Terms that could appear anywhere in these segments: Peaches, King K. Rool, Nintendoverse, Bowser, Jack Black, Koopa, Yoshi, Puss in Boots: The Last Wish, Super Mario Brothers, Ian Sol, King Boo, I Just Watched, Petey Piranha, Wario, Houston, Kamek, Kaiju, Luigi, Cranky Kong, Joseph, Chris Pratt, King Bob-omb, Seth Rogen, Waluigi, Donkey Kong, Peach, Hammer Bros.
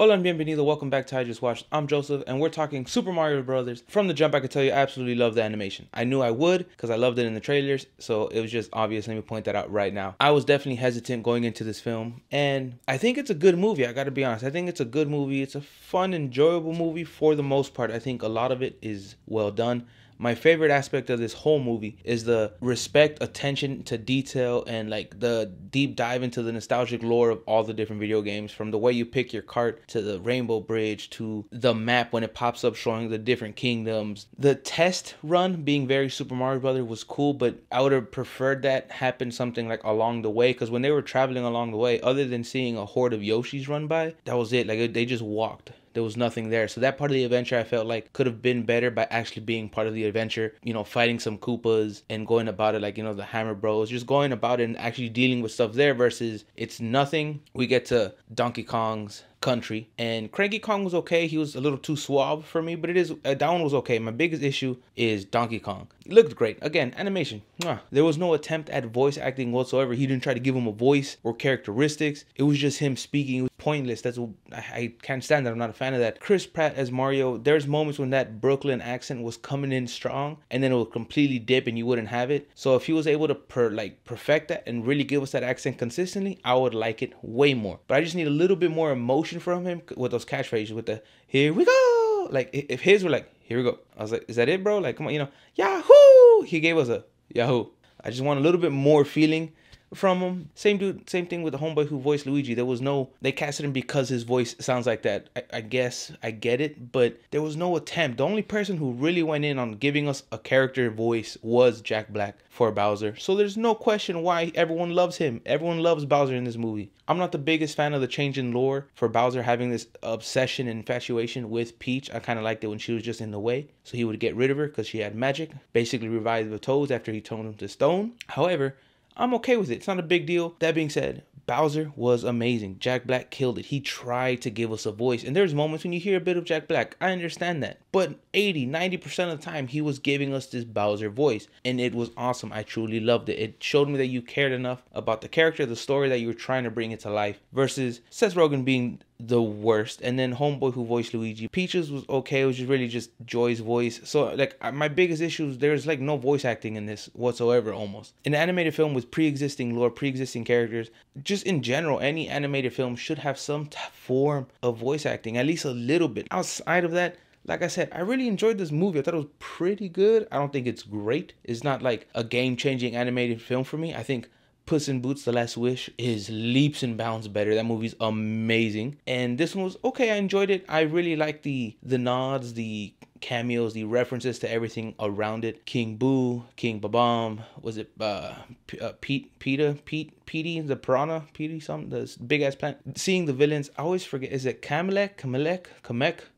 Hola and bienvenido, welcome back to I Just Watched. I'm Joseph and we're talking Super Mario Brothers. From the jump I could tell you I absolutely love the animation. I knew I would because I loved it in the trailers, so it was just obvious. Let me point that out right now. I was definitely hesitant going into this film and I think it's a good movie. I gotta be honest, I think it's a good movie. It's a fun, enjoyable movie for the most part. I think a lot of it is well done. My favorite aspect of this whole movie is the respect, attention to detail, and like the deep dive into the nostalgic lore of all the different video games, from the way you pick your cart to the rainbow bridge to the map when it pops up showing the different kingdoms. The test run being very Super Mario Brothers was cool, but I would have preferred that happened something like along the way, because when they were traveling along the way, other than seeing a horde of Yoshis run by, that was it. Like they just walked. There was nothing there. So that part of the adventure I felt like could have been better by actually being part of the adventure, you know, fighting some Koopas and going about it like, you know, the Hammer Bros, just going about it and actually dealing with stuff there versus it's nothing. We get to Donkey Kong's country and Cranky Kong was okay. He was a little too suave for me, but it is that one was okay. My biggest issue is Donkey Kong. It looked great. Again, animation. There was no attempt at voice acting whatsoever. He didn't try to give him a voice or characteristics. It was just him speaking. It was pointless. That's what I can't stand that. I'm not a fan of that. Chris Pratt as Mario. There's moments when that Brooklyn accent was coming in strong and then it would completely dip and you wouldn't have it. So if he was able to perfect that and really give us that accent consistently, I would like it way more. But I just need a little bit more emotion from him with those catchphrases, with the "here we go." Like if his were like "here we go," I was like, is that it, bro? Like, come on, you know, Yahoo. He gave us a Yahoo. I just want a little bit more feeling from him. Same dude, same thing with the homeboy who voiced Luigi. There was no, they casted him because his voice sounds like that. I guess I get it, but there was no attempt. The only person who really went in on giving us a character voice was Jack Black for Bowser. So there's no question why everyone loves him. Everyone loves Bowser in this movie. I'm not the biggest fan of the change in lore for Bowser having this obsession and infatuation with Peach. I kind of liked it when she was just in the way, so he would get rid of her because she had magic. Basically revived the toads after he turned them to stone. However, I'm okay with it. It's not a big deal. That being said, Bowser was amazing. Jack Black killed it. He tried to give us a voice. And there's moments when you hear a bit of Jack Black. I understand that. But 80–90% of the time, he was giving us this Bowser voice. And it was awesome. I truly loved it. It showed me that you cared enough about the character, the story that you were trying to bring it to life. Versus Seth Rogen being the worst, and then homeboy who voiced Luigi. Peaches was okay. It was just really just Joy's voice. So like my biggest issues, there's like no voice acting in this whatsoever. Almost an animated film with pre-existing lore, pre-existing characters, just in general, any animated film should have some form of voice acting, at least a little bit. Outside of that, like I said, I really enjoyed this movie. I thought it was pretty good. I don't think it's great. It's not like a game-changing animated film for me. I think Puss in Boots: The Last Wish is leaps and bounds better. That movie's amazing. And this one was okay. I enjoyed it. I really liked the nods, the cameos, the references to everything around it. King Boo, King Bob-omb, was it Petey the Piranha, Petey something, the big ass plant. Seeing the villains, I always forget, is it Kamek,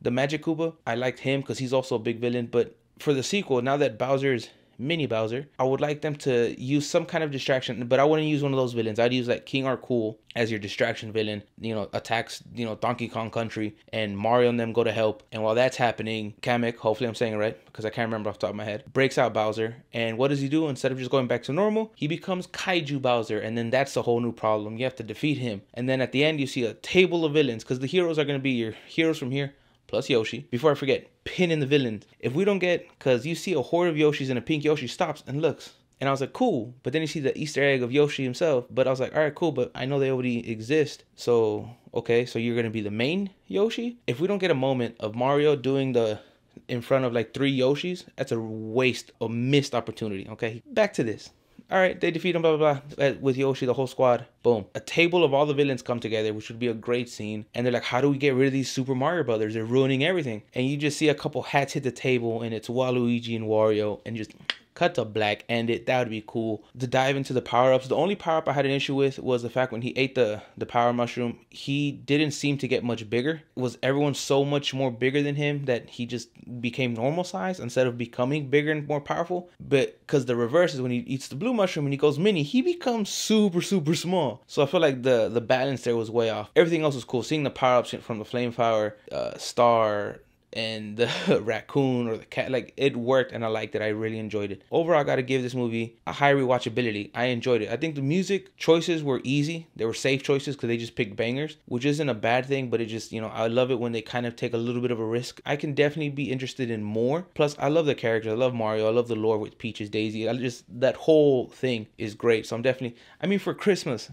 the Magic Koopa? I liked him because he's also a big villain. But for the sequel, now that Bowser's Mini Bowser, I would like them to use some kind of distraction, but I wouldn't use one of those villains. I'd use like King R. Cool as your distraction villain, you know, attacks, you know, Donkey Kong country, and Mario and them go to help. And while that's happening, Kamek, hopefully I'm saying it right because I can't remember off the top of my head, breaks out Bowser. And what does he do? Instead of just going back to normal, he becomes Kaiju Bowser. And then that's a whole new problem. You have to defeat him. And then at the end, you see a table of villains because the heroes are going to be your heroes from here, plus Yoshi. Before I forget, pin in the villains. If we don't get, because you see a horde of Yoshis and a pink Yoshi stops and looks. And I was like, cool. But then you see the Easter egg of Yoshi himself. But I was like, all right, cool. But I know they already exist. So, okay. So you're going to be the main Yoshi. If we don't get a moment of Mario doing the in front of like 3 Yoshis, that's a waste, a missed opportunity. Okay. Back to this. All right, they defeat him, blah, blah, blah, with Yoshi, the whole squad. Boom. A table of all the villains come together, which would be a great scene. And they're like, how do we get rid of these Super Mario Brothers? They're ruining everything. And you just see a couple hats hit the table, and it's Waluigi and Wario, and just cut to black, end it. That would be cool. The dive into the power-ups. The only power-up I had an issue with was the fact when he ate the power mushroom, he didn't seem to get much bigger. Was everyone so much more bigger than him that he just became normal size instead of becoming bigger and more powerful? But because the reverse is when he eats the blue mushroom and he goes mini, he becomes super, super small. So I feel like the balance there was way off. Everything else was cool. Seeing the power-ups from the flame flower, star, and the raccoon or the cat. Like, it worked and I liked it. I really enjoyed it. Overall, I gotta give this movie a high rewatchability. I enjoyed it. I think the music choices were easy. They were safe choices because they just picked bangers, which isn't a bad thing, but it just, you know, I love it when they kind of take a little bit of a risk. I can definitely be interested in more. Plus, I love the character. I love Mario. I love the lore with Peaches, Daisy. I just, that whole thing is great. So I'm definitely, I mean, for Christmas,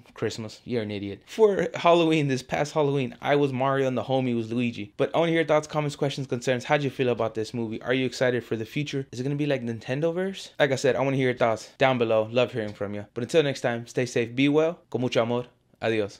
you're an idiot. For Halloween, this past Halloween, I was Mario and the homie was Luigi. But I want to hear thoughts, comments, questions, concerns. How'd you feel about this movie? Are you excited for the future? Is it going to be like Nintendoverse? Like I said, I want to hear your thoughts down below. Love hearing from you. But until next time, stay safe, be well, con mucho amor. Adios.